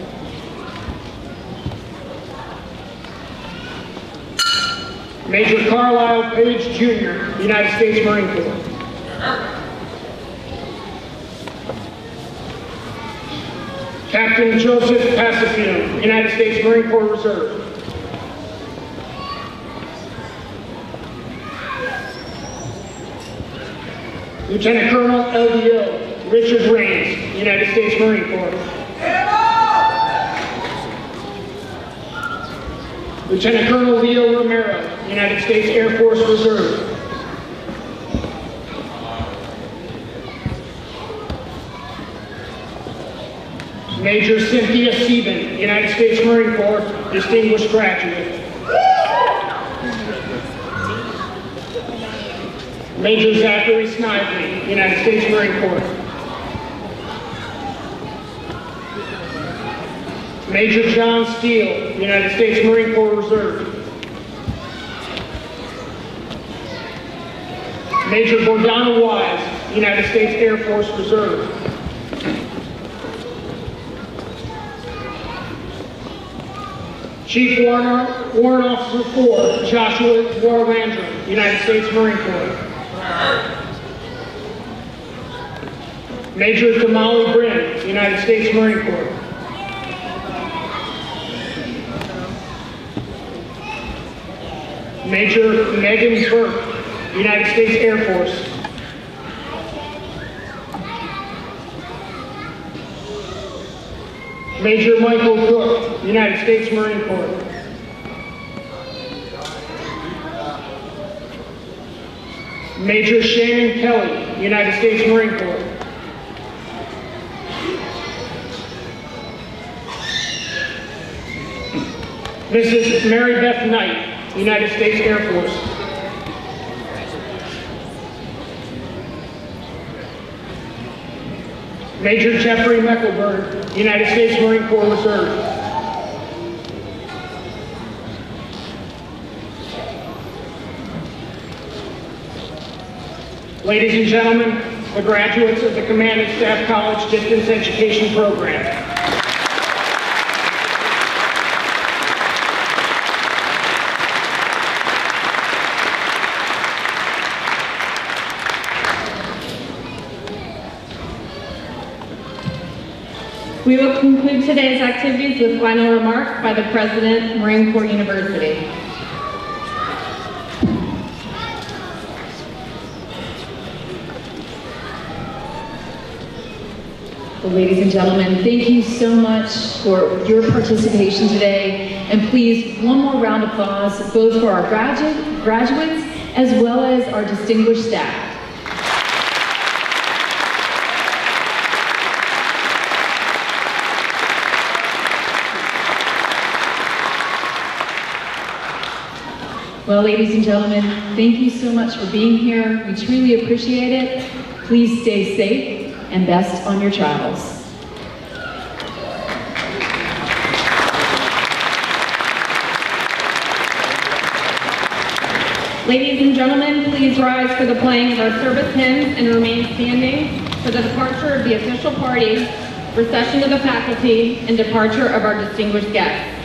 Major Carlisle Page, Junior, United States Marine Corps. Captain Joseph Passafiore, United States Marine Corps Reserve. Lieutenant Colonel L D O Richard Raines, United States Marine Corps. Lieutenant Colonel Leo Romero, United States Air Force Reserve. Major Cynthia Sieben, United States Marine Corps, Distinguished Graduate. Major Zachary Snively, United States Marine Corps. Major John Steele, United States Marine Corps Reserve. Major Gordana Wise, United States Air Force Reserve. Chief Warrant, Warrant Officer four, Joshua Warlander, United States Marine Corps. Major Damali Brin, United States Marine Corps. Major Megan Burke, United States Air Force. Major Michael Cook, United States Marine Corps. Major Shannon Kelly, United States Marine Corps. Missus Mary Beth Knight, United States Air Force. Major Jeffrey Meckelberg, United States Marine Corps Reserve. Ladies and gentlemen, the graduates of the Command and Staff College Distance Education Program. We will conclude today's activities with final remarks by the President, Marine Corps University. Well, ladies and gentlemen, thank you so much for your participation today. And please, one more round of applause, both for our graduate, graduates as well as our distinguished staff. Well, ladies and gentlemen, thank you so much for being here. We truly appreciate it. Please stay safe and best on your travels. Ladies and gentlemen, please rise for the playing of our service hymns and remain standing for the departure of the official party, recession of the faculty, and departure of our distinguished guests.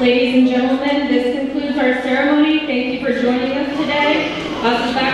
Ladies and gentlemen, this concludes our ceremony. Thank you for joining us today.